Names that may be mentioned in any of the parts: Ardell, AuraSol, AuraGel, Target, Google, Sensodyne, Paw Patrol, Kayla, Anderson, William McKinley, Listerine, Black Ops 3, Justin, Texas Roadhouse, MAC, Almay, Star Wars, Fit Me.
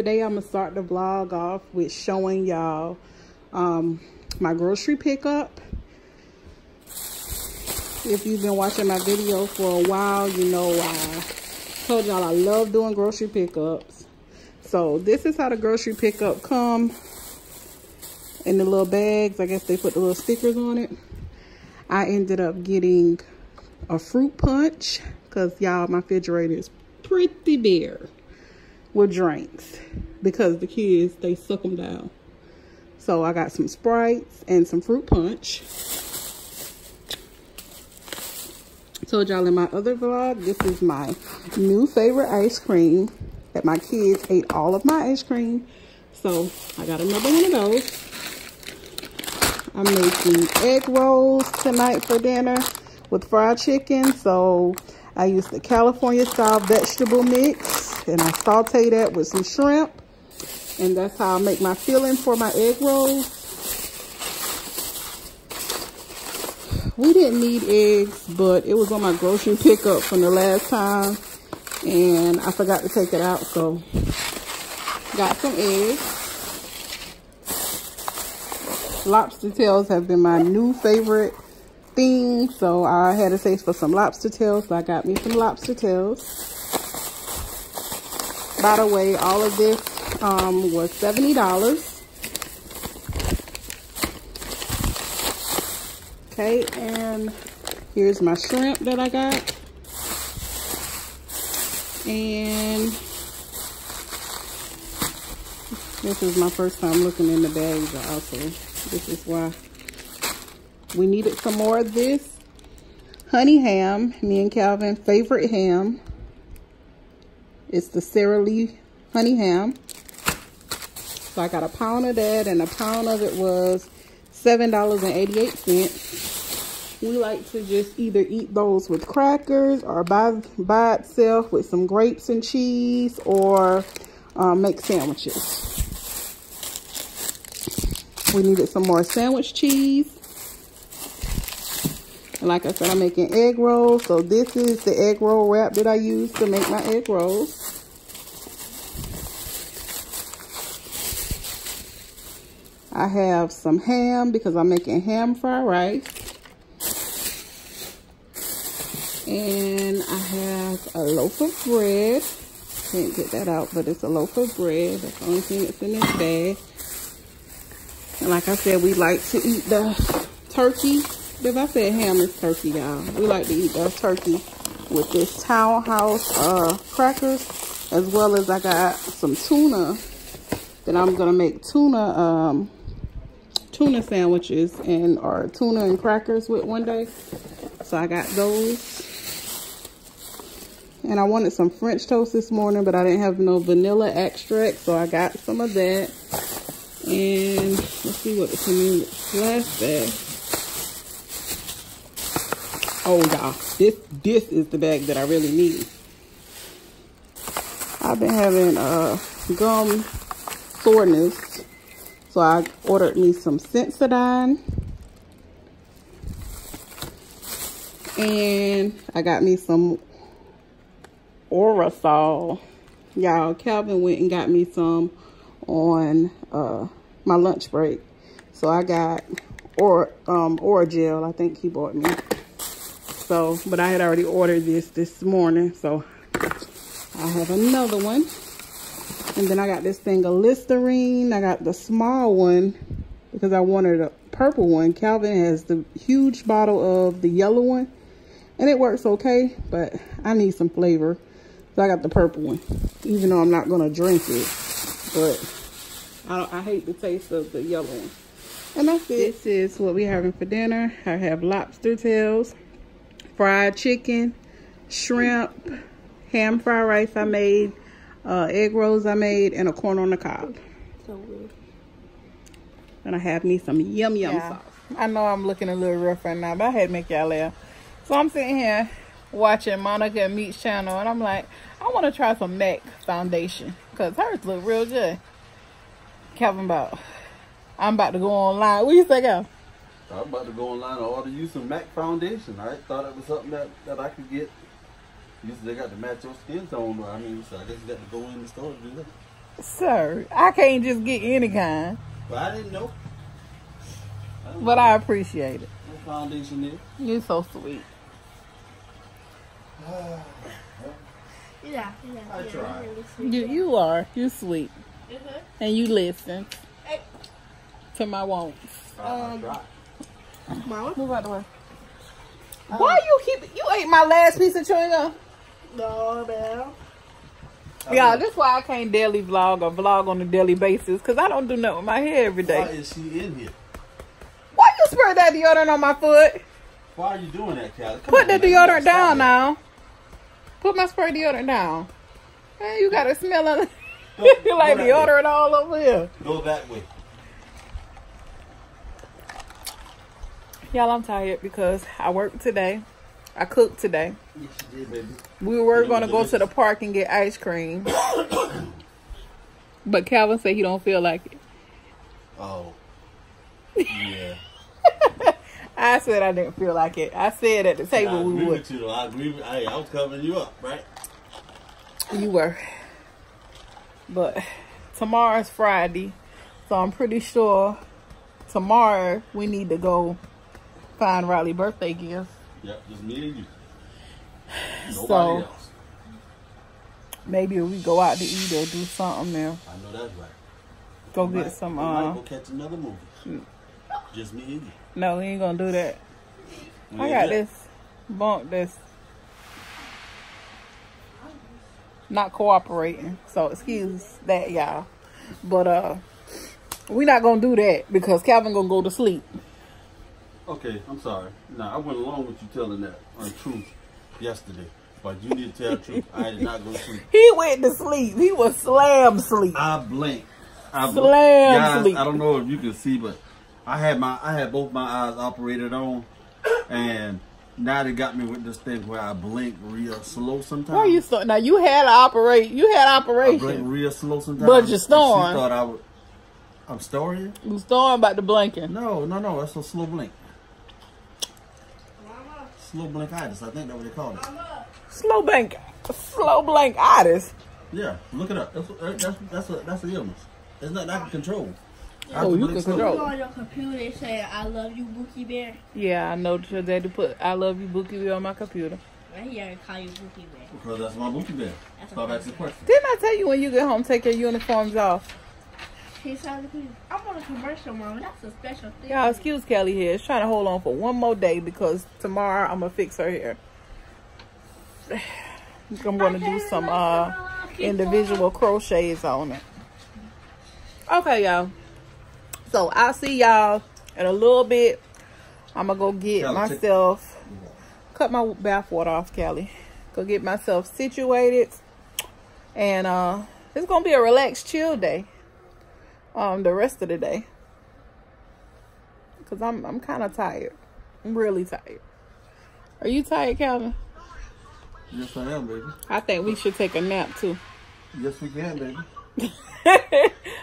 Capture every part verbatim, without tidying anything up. Today I'm gonna start the vlog off with showing y'all um, my grocery pickup. If you've been watching my video for a while, you know I told y'all I love doing grocery pickups. So this is how the grocery pickup come in the little bags. I guess they put the little stickers on it. I ended up getting a fruit punch because y'all, my refrigerator is pretty bare with drinks because the kids, they suck them down. So I got some Sprites and some fruit punch. Told y'all in my other vlog, this is my new favorite ice cream that my kids ate all of my ice cream. So I got another one of those. I'm making egg rolls tonight for dinner with fried chicken. So I used the California style vegetable mix, and I saute that with some shrimp, and that's how I make my filling for my egg rolls. We didn't need eggs, but it was on my grocery pickup from the last time and I forgot to take it out, so got some eggs. Lobster tails have been my new favorite thing, so I had a taste for some lobster tails, so I got me some lobster tails. By the way, all of this um, was seventy dollars. Okay, and here's my shrimp that I got. And this is my first time looking in the bags also. This is why we needed some more of this. Honey ham, me and Calvin favorite ham. It's the Sara Lee honey ham. So I got a pound of that, and a pound of it was seven dollars and eighty-eight cents. We like to just either eat those with crackers or by, by itself with some grapes and cheese, or um, make sandwiches. We needed some more sandwich cheese. And like I said, I'm making egg rolls. So this is the egg roll wrap that I use to make my egg rolls. I have some ham because I'm making ham fried rice. And I have a loaf of bread. Can't get that out, but it's a loaf of bread. That's the only thing that's in this bag. And like I said, we like to eat the turkey. If I said ham, is turkey, y'all. We like to eat that turkey with this Townhouse uh, crackers, as well as I got some tuna that I'm gonna make tuna um, tuna sandwiches and or tuna and crackers with one day. So I got those. And I wanted some French toast this morning, but I didn't have no vanilla extract, so I got some of that. And let's see what the community last at. Oh y'all, this this is the bag that I really need. I've been having uh, gum soreness, so I ordered me some Sensodyne, and I got me some AuraSol. Y'all, Calvin went and got me some on uh, my lunch break, so I got or um, AuraGel. I think he bought me. So, but I had already ordered this this morning, so I have another one. And then I got this thing of Listerine. I got the small one because I wanted a purple one. Calvin has the huge bottle of the yellow one, and it works okay, but I need some flavor. So I got the purple one, even though I'm not going to drink it, but I, don't, I hate the taste of the yellow one. And that's it. This is what we're having for dinner. I have lobster tails, fried chicken, shrimp, ham fried rice I made, uh, egg rolls I made, and a corn on the cob. So weird. And I have me some yum yum yeah. sauce. I know I'm looking a little rough right now, but I had to make y'all laugh. So I'm sitting here watching Monica and Meek's channel, and I'm like, I want to try some MAC foundation because hers look real good. Calvin, about, I'm about to go online. What do you say, girl? I'm about to go online and order you some MAC foundation. I thought it was something that, that I could get. Usually they got to match your skin tone, but I mean, so I guess you got to go in the store to do that. Sir, I can't just get any kind. But I didn't know. I didn't but know. I appreciate it. What foundation is? You're so sweet. yeah, yeah. I yeah, try. Really you, you are. You're sweet. Mm-hmm. And you listen hey. to my wants. Um, I Mama, move out the way. Um, Why you keep you ate my last piece of chewing gum? No, man. Y'all, this is why I can't daily vlog or vlog on a daily basis, because I don't do nothing with my hair every day. Why is she in here? Why you spread that deodorant on my foot? Why are you doing that, Callie? Put the deodorant down now. Put my spray deodorant down. Man, you got to smell it. You like deodorant all over here. Go that way. Y'all, I'm tired because I worked today. I cooked today. Yes, you did, baby. We were going to go to the park and get ice cream. But Calvin said he don't feel like it. Oh. Yeah. I said I didn't feel like it. I said at the table I we would. You, I agree with I, I was covering you up, right? You were. But tomorrow's Friday. So I'm pretty sure tomorrow we need to go find Riley's birthday gift. Yep, just me and you. Nobody so, else. Maybe we go out to eat or do something there. I know that's right. Go we get might, some. We uh, might go catch another movie. Mm. Just me and you. No, we ain't gonna do that. We I got that. this bump that's not cooperating. So excuse that, y'all. But uh, we not gonna do that because Calvin gonna go to sleep. Okay, I'm sorry. Nah, I went along with you telling that untruth yesterday, but you need to tell the truth. I did not go to sleep. He went to sleep. He was slam sleep. I blinked. I blinked. Slam Guys, sleep. I don't know if you can see, but I had my I had both my eyes operated on, and now they got me with this thing where I blink real slow sometimes. Why are you so? Now you had to operate. You had operation. I blink real slow sometimes. But you're snoring. She thought I would. I'm snoring. You snoring about the blinking? No, no, no. That's a slow blink. Slow blankitis, I think that's what they call it. Slow blank, slow blankitis. Yeah, look it up. That's that's that's a that's an illness. There's nothing I can control. Yeah. I oh, can you can control. You on your computer they say "I love you, Bookie Bear." Yeah, I know that your daddy put "I love you, Bookie Bear" on my computer. Right here, I call you Bookie Bear. Because that's my Bookie Bear. That's so that's the question. Didn't I tell you when you get home, take your uniforms off? I'm on a commercial, Mama. That's a special thing. Y'all, excuse Kelly here. She's trying to hold on for one more day because tomorrow I'm going to fix her hair. I'm going to do some uh, individual crochets on it. Okay, y'all. So, I'll see y'all in a little bit. I'm going to go get myself... Cut my bath water off, Kelly. Go get myself situated. And uh, it's going to be a relaxed, chill day. Um, the rest of the day, cause I'm I'm kind of tired. I'm really tired. Are you tired, Calvin? Yes, I am, baby. I think we should take a nap too. Yes, we can, baby.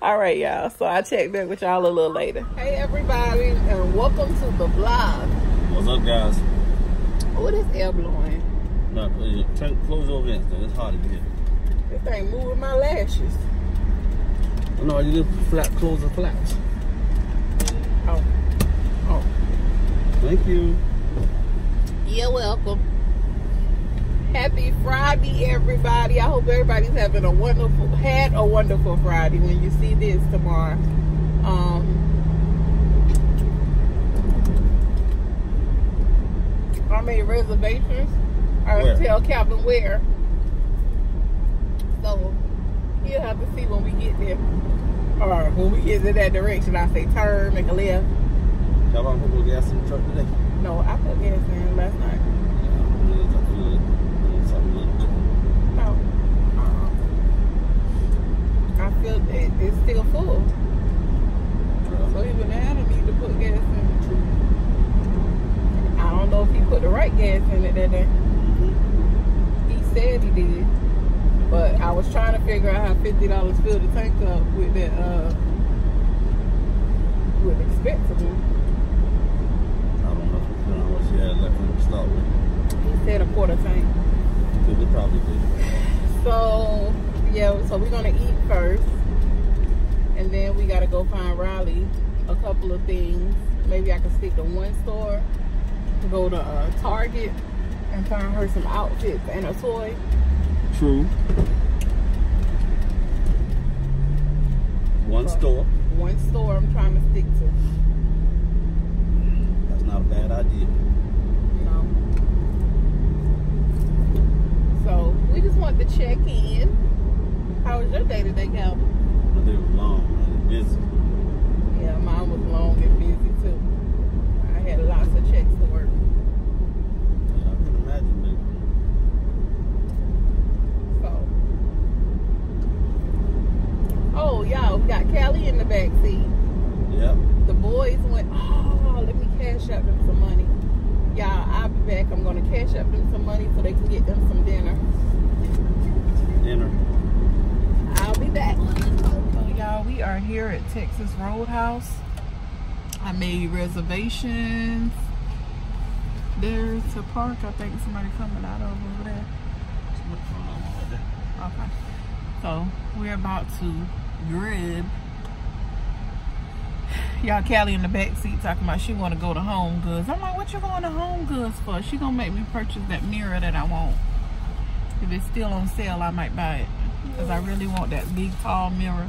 All right, y'all. So I'll check back with y'all a little later. Hey, everybody, and welcome to the vlog. What's up, guys? What is air blowing? No, close your vents. It's hot in here. This thing moving my lashes. No, you did flat close the flaps. Oh. Oh. Thank you. You're welcome. Happy Friday, everybody. I hope everybody's having a wonderful, had a wonderful Friday when you see this tomorrow. Um, I made reservations. I'll tell Calvin where. So, you'll have to see when we get there. Or when we get in that direction, I say turn, make a left. How long we put gas in the truck today? No, I put gas in last night. No. Uh-uh. I feel it, it's still full. So even now I don't need to put gas in. I don't know if he put the right gas in it that day. He said he did. But I was trying to figure out how fifty dollars filled the tank up with that, uh, with expensive. So we're gonna eat first, and then we gotta go find Riley a couple of things. Maybe I can stick to one store, go to uh, Target, and find her some outfits and a toy. True. One but store. One store I'm trying to stick to. That's not a bad idea. No. So we just want to check in. How was your day today, Calvin? My day was long and busy. Yeah, mine was long and busy too. I had lots of checks to work. Yeah, I can imagine, man. Oh, y'all, we got Callie in the back seat. Yep. The boys went, oh, let me cash up them some money. Y'all, I'll be back. I'm going to cash up them some money so they can get them some dinner. Dinner. I'll be back. So, y'all, we are here at Texas Roadhouse. I made reservations. There's a park. I think somebody coming out over there. Okay. So, we're about to grab. Y'all, Callie in the back seat talking about she want to go to Home Goods. I'm like, what you going to Home Goods for? She gonna make me purchase that mirror that I want. If it's still on sale, I might buy it, because I really want that big tall mirror.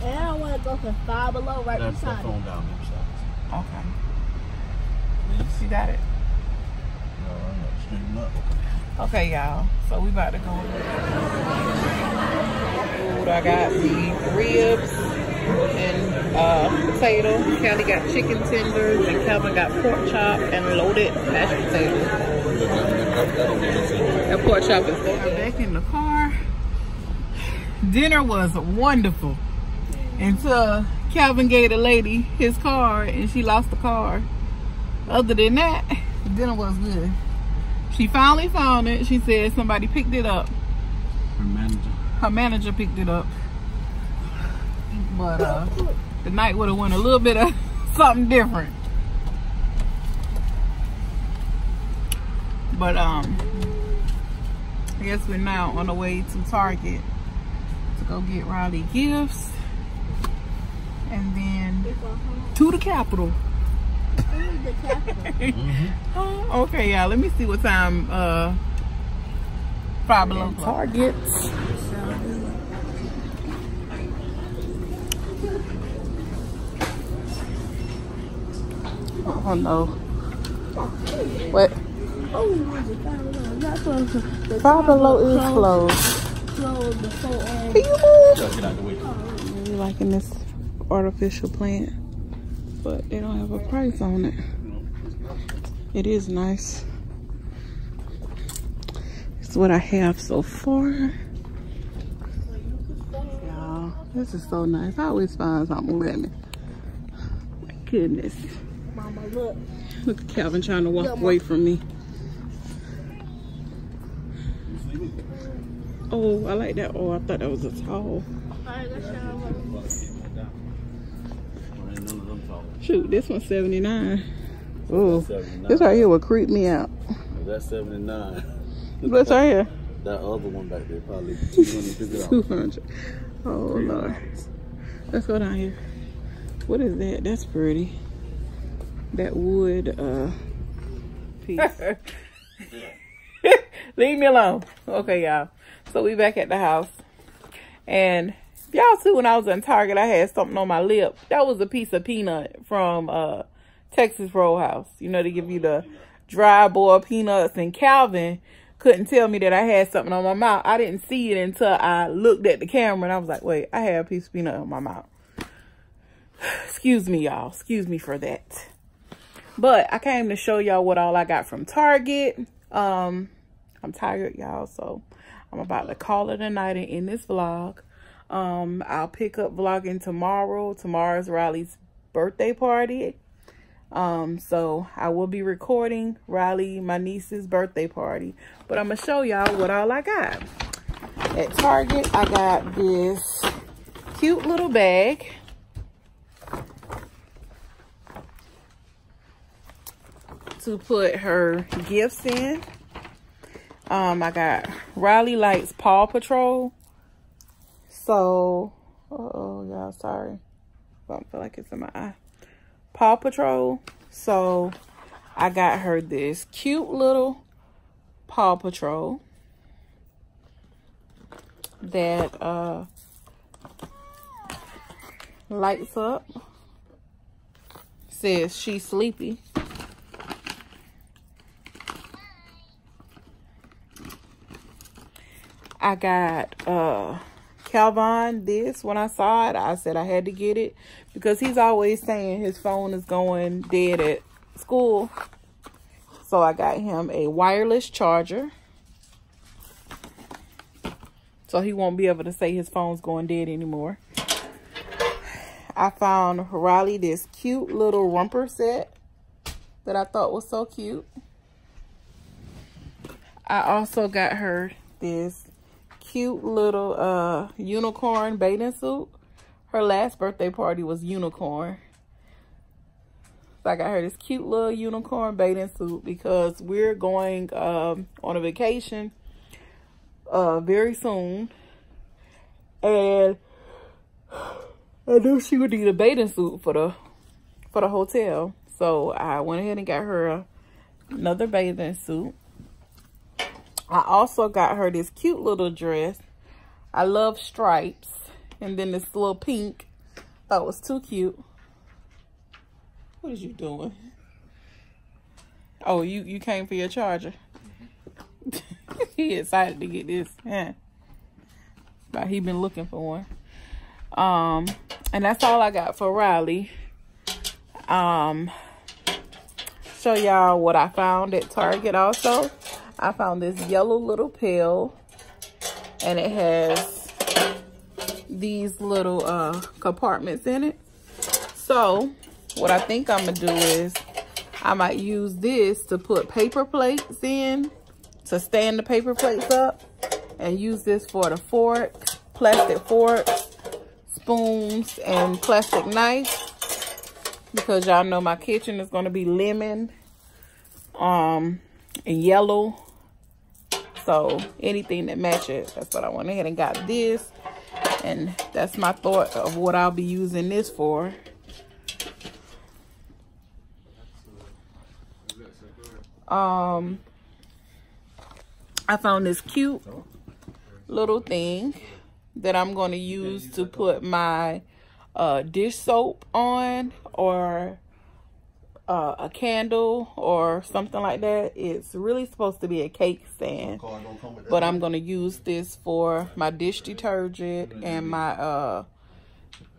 And I want to go for Five Below right That's beside the phone it. Down there, okay. Yes. You got it. No, I'm not straighten up. Okay, y'all. So we about to go. Food, I got the ribs and uh, potato. Kelly got chicken tenders, and Calvin got pork chop and loaded mashed potatoes. That pork chop is so good. Back in the car. Dinner was wonderful until Calvin gave the lady his card and she lost the card. Other than that, dinner was good. She finally found it. She said somebody picked it up. Her manager. Her manager picked it up. But uh, the night would have went a little bit of something different. But um, I guess we're now on the way to Target to go get Riley gifts. And then to the Capitol. mm-hmm. Okay, y'all. Let me see what time. Uh, Five Below Target. Oh no! What? Five Below is closed. You move. You liking this artificial plant? But they don't have a price on it. It is nice. It's what I have so far. Y'all, this is so nice. I always find something with me. My goodness. Mama, look. Look at Calvin trying to walk look, away from me. Oh, I like that. Oh, I thought that was a towel. Shoot, this one's seventy-nine. Oh, this right here will creep me out. That's seventy-nine. What's right here? That other one back there, probably two hundred fifty dollars. two hundred. Oh, Lord. Let's go down here. What is that? That's pretty. That wood uh, piece. Leave me alone. Okay, y'all. So we back at the house. And y'all see, when I was in Target, I had something on my lip. That was a piece of peanut from uh, Texas Roadhouse. You know, they give you the dry boiled peanuts. And Calvin couldn't tell me that I had something on my mouth. I didn't see it until I looked at the camera. And I was like, wait, I had a piece of peanut on my mouth. Excuse me, y'all. Excuse me for that. But I came to show y'all what all I got from Target. Um, I'm tired, y'all. So I'm about to call it a night and end this vlog. Um, I'll pick up vlogging tomorrow. Tomorrow's Riley's birthday party. Um, so I will be recording Riley, my niece's birthday party. But I'm going to show y'all what all I got. At Target, I got this cute little bag. To put her gifts in. Um, I got Riley likes Paw Patrol. So, uh oh, y'all, sorry. I don't feel like it's in my eye. Paw Patrol. So, I got her this cute little Paw Patrol that uh, lights up. Says she's sleepy. I got uh, Calvin this. When I saw it, I said I had to get it because he's always saying his phone is going dead at school. So I got him a wireless charger, so he won't be able to say his phone's going dead anymore. I found Riley this cute little romper set that I thought was so cute. I also got her this cute little uh, unicorn bathing suit. Her last birthday party was unicorn. So I got her this cute little unicorn bathing suit because we're going um, on a vacation uh, very soon. And I knew she would need a bathing suit for the for the hotel. So I went ahead and got her a, another bathing suit. I also got her this cute little dress. I love stripes. And then this little pink. Thought it was too cute. What is you doing? Oh, you, you came for your charger. He excited to get this. Yeah. But he been looking for one. Um, and that's all I got for Riley. Um, show y'all what I found at Target also. I found this yellow little pill, and it has these little uh, compartments in it. So what I think I'm going to do is I might use this to put paper plates in, to stand the paper plates up, and use this for the forks, plastic forks, spoons, and plastic knives, because y'all know my kitchen is going to be lemon um, and yellow. So anything that matches, that's what I went ahead and got this. And that's my thought of what I'll be using this for. Um, I found this cute little thing that I'm going to use to put my uh, dish soap on, or Uh, a candle or something like that. It's really supposed to be a cake stand, but I'm going to use this for my dish detergent and my uh,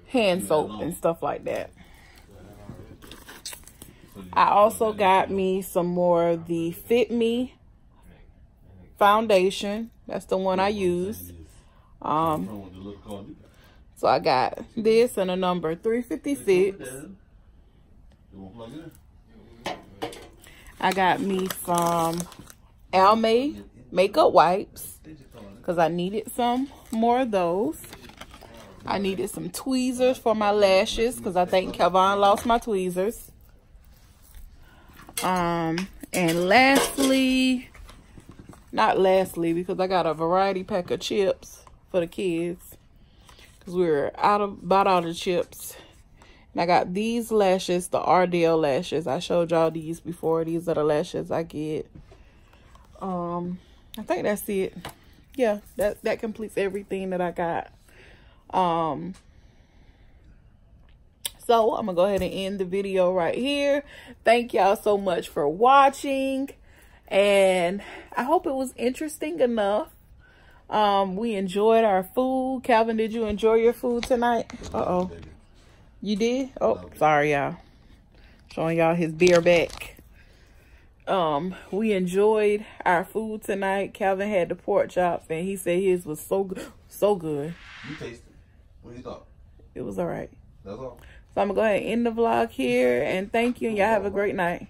hand soap and stuff like that. I also got me some more of the Fit Me foundation. That's the one I use. Um, so I got this and a number three fifty-six. I got me some Almay makeup wipes because I needed some more of those. I needed some tweezers for my lashes because I think Calvin lost my tweezers. Um, and lastly, not lastly, because I got a variety pack of chips for the kids because we were out of about all the chips. And I got these lashes, the Ardell lashes. I showed y'all these before. These are the lashes I get. Um, I think that's it. Yeah, that, that completes everything that I got. Um, so, I'm going to go ahead and end the video right here. Thank y'all so much for watching. And I hope it was interesting enough. Um, we enjoyed our food. Calvin, did you enjoy your food tonight? Uh-oh. You did? Oh, sorry, y'all. Showing y'all his beer back. Um, we enjoyed our food tonight. Calvin had the pork chops, and he said his was so good, so good. You tasted it. What do you thought? It was all right. That's all. So I'm gonna go ahead and end the vlog here, and thank you, and y'all have a great night.